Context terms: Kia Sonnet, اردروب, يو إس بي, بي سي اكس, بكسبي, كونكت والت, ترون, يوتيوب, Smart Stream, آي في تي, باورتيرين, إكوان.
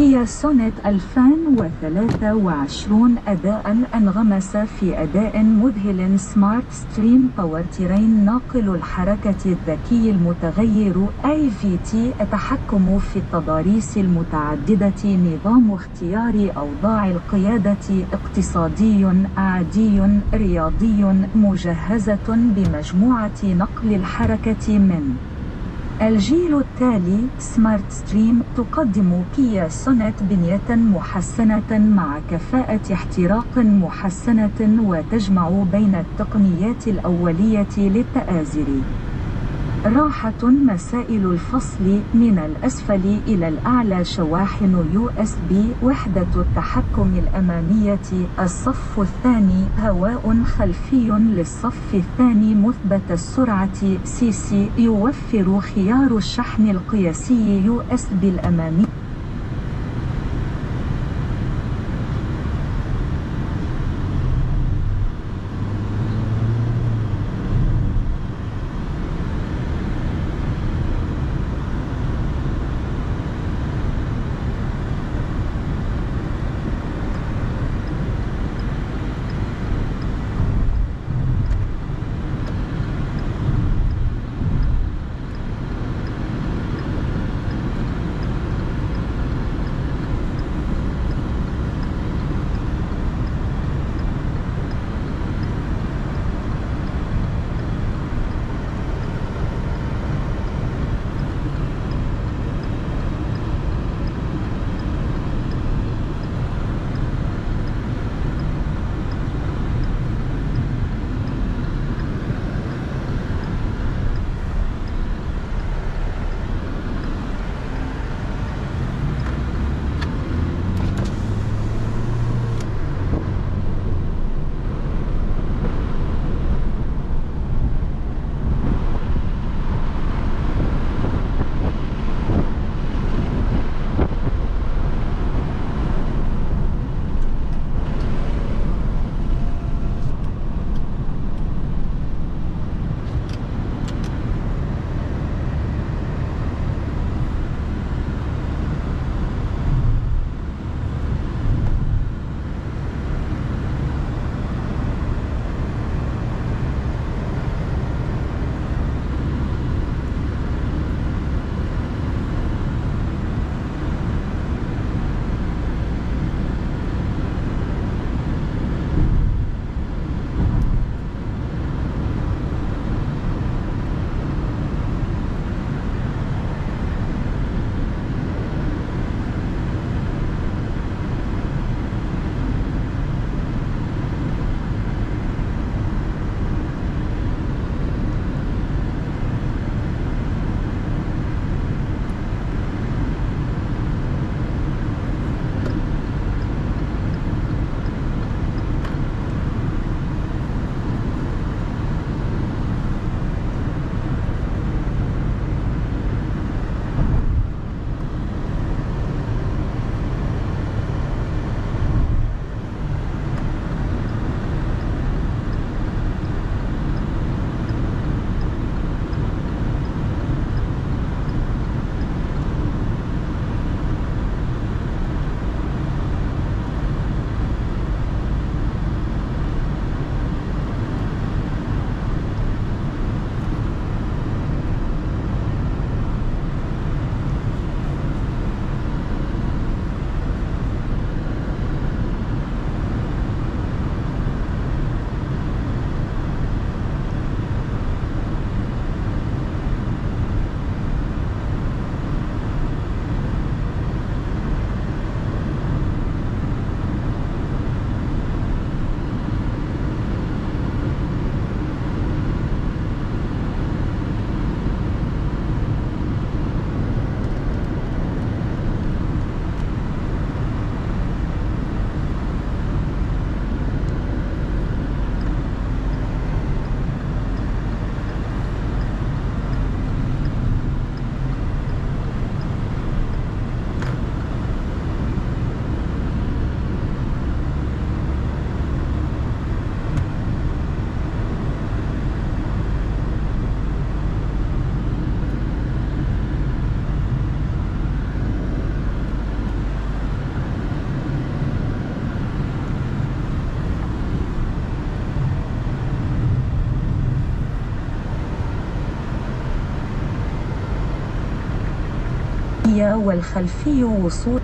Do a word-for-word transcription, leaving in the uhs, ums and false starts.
كيا سونيت ألفين وثلاثة وعشرين أداء أنغمس في أداء مذهل. سمارت ستريم باورتيرين ناقل الحركة الذكي المتغير آي في تي التحكم في التضاريس المتعددة، نظام اختيار أوضاع القيادة، اقتصادي عادي رياضي، مجهزة بمجموعة نقل الحركة من الجيل التالي. سمارت ستريم تقدم كيا سونيت بنية محسنة مع كفاءة احتراق محسنة، وتجمع بين التقنيات الأولية للتآزر، راحة، مسائل الفصل من الأسفل إلى الأعلى، شواحن يو إس بي، وحدة التحكم الأمامية. الصف الثاني هواء خلفي للصف الثاني مثبت السرعة سي سي، يوفر خيار الشحن القياسي يو إس بي الأمامي. والخلفي وصول